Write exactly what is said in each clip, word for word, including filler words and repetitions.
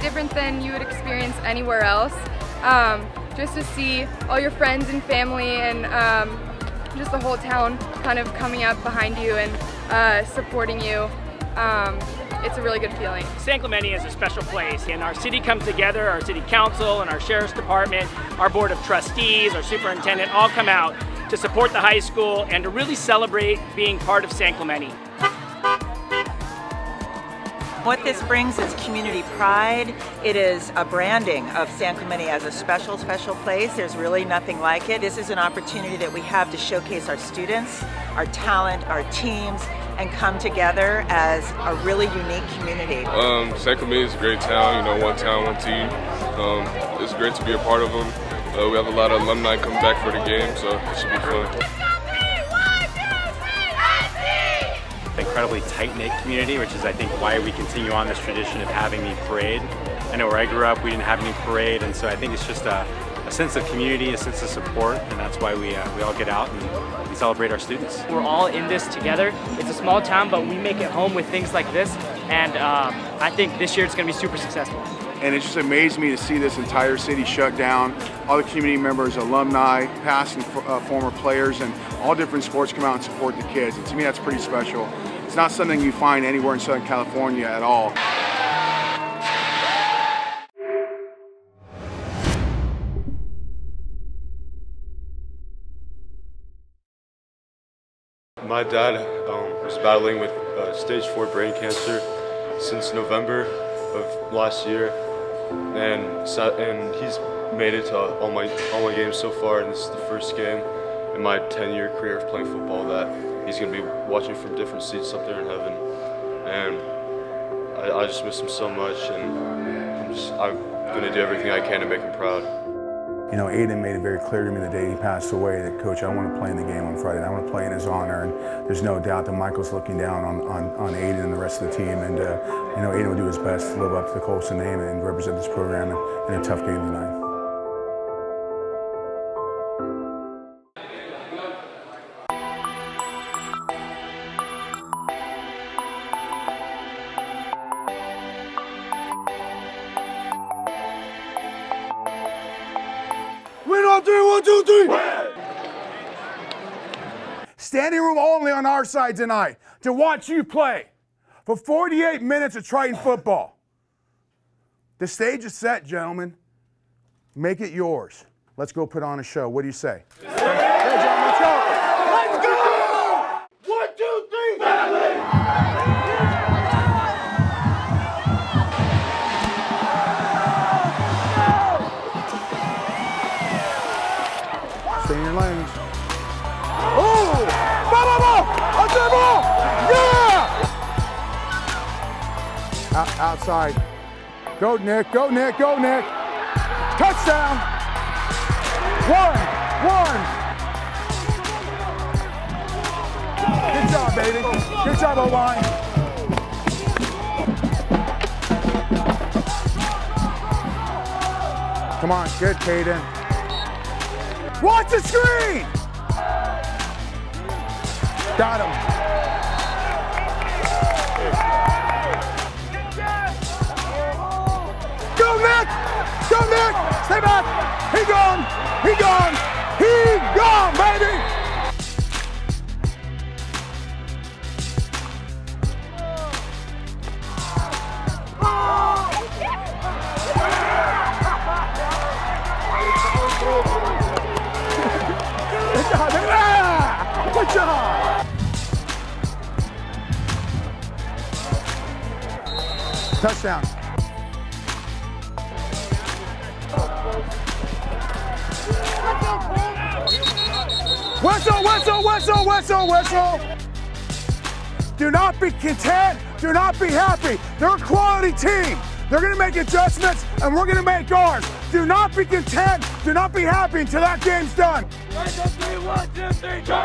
different than you would experience anywhere else. Um, just to see all your friends and family and um, just the whole town kind of coming up behind you and uh, supporting you. Um, it's a really good feeling. San Clemente is a special place, and our city comes together, our city council and our sheriff's department, our board of trustees, our superintendent, all come out to support the high school and to really celebrate being part of San Clemente. What this brings is community pride. It is a branding of San Clemente as a special, special place. There's really nothing like it. This is an opportunity that we have to showcase our students, our talent, our teams, and come together as a really unique community. Um, San Clemente is a great town, you know, one town, one team. Um, it's great to be a part of them. Uh, we have a lot of alumni come back for the game, so it should be fun. Incredibly tight-knit community, which is I think why we continue on this tradition of having the parade. I know where I grew up we didn't have any parade, and so I think it's just a, a sense of community, a sense of support, and that's why we, uh, we all get out and we celebrate our students. We're all in this together. It's a small town, but we make it home with things like this, and um, I think this year it's going to be super successful. And it just amazed me to see this entire city shut down. All the community members, alumni, past and uh, former players, and all different sports come out and support the kids. And to me, that's pretty special. It's not something you find anywhere in Southern California at all. My dad um, was battling with uh, stage four brain cancer since November of last year, and sat, and he's made it to all my all my games so far, and this is the first game in my ten-year career of playing football that he's going to be watching from different seats up there in heaven, and I, I just miss him so much, and I'm, just, I'm going to do everything I can to make him proud. You know, Aidan made it very clear to me the day he passed away that, Coach, I want to play in the game on Friday, and I want to play in his honor, and there's no doubt that Michael's looking down on, on, on Aidan and the rest of the team, and uh, you know, Aidan will do his best to live up to the Coulson name and represent this program in, in a tough game tonight. Win on three, one, two, three. Standing room only on our side tonight to watch you play for forty-eight minutes of Triton football. The stage is set, gentlemen. Make it yours. Let's go put on a show. What do you say? Yeah. Hey, John, let's go. Outside. Go, Nick. Go, Nick. Go, Nick. Touchdown. One. One. Good job, baby. Good job, O-line. Come on. Good, Caden. Watch the screen. Got him. Go, Nick! Stay back! He gone! He gone! He gone, baby! Good job! Yeah! Good job! Touchdown. Whistle, whistle, whistle, whistle, whistle. Do not be content. Do not be happy. They're a quality team. They're going to make adjustments, and we're going to make ours. Do not be content. Do not be happy until that game's done. One, two, three, one, two, three, go!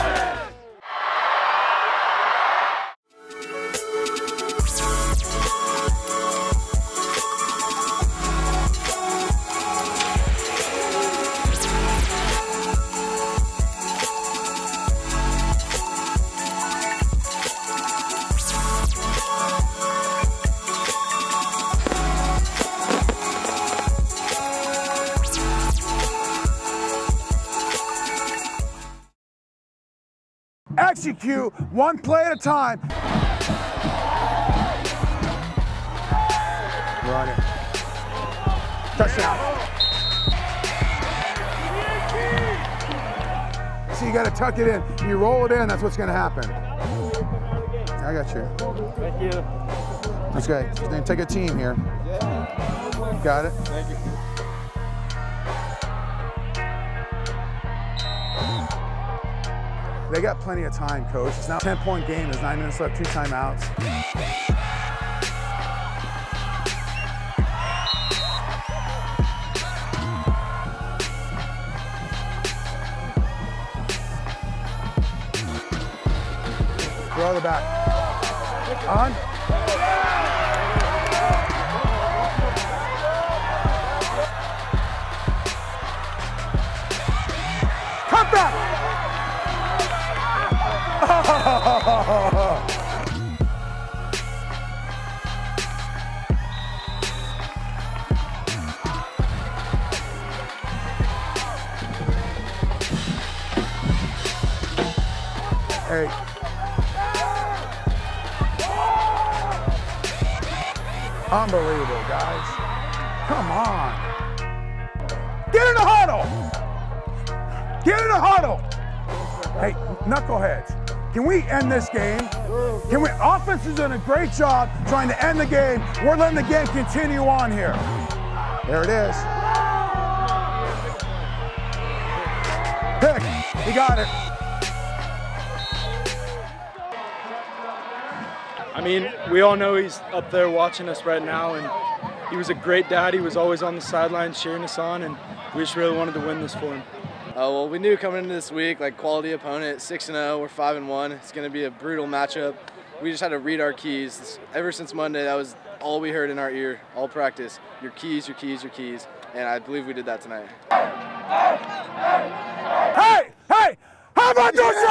execute one play at a time. Run it. Touchdown. So you got to tuck it in. You roll it in, that's what's going to happen. I got you. Thank you. That's good. Then take a team here. Got it. Thank you. They got plenty of time, coach. It's now a ten-point game. There's nine minutes left, two timeouts. Throw the back. On. Cut back. Hey. Unbelievable, guys. Come on. Get in the huddle. Get in the huddle. Hey, knuckleheads. Can we end this game? Can we? Offense is doing a great job trying to end the game. We're letting the game continue on here. There it is. Pick. He got it. I mean, we all know he's up there watching us right now, and he was a great dad. He was always on the sidelines cheering us on, and we just really wanted to win this for him. Uh, well, we knew coming into this week, like, quality opponent, six and oh, we're five and one. It's going to be a brutal matchup. We just had to read our keys. Ever since Monday, that was all we heard in our ear, all practice. Your keys, your keys, your keys. And I believe we did that tonight. Hey, hey, how about those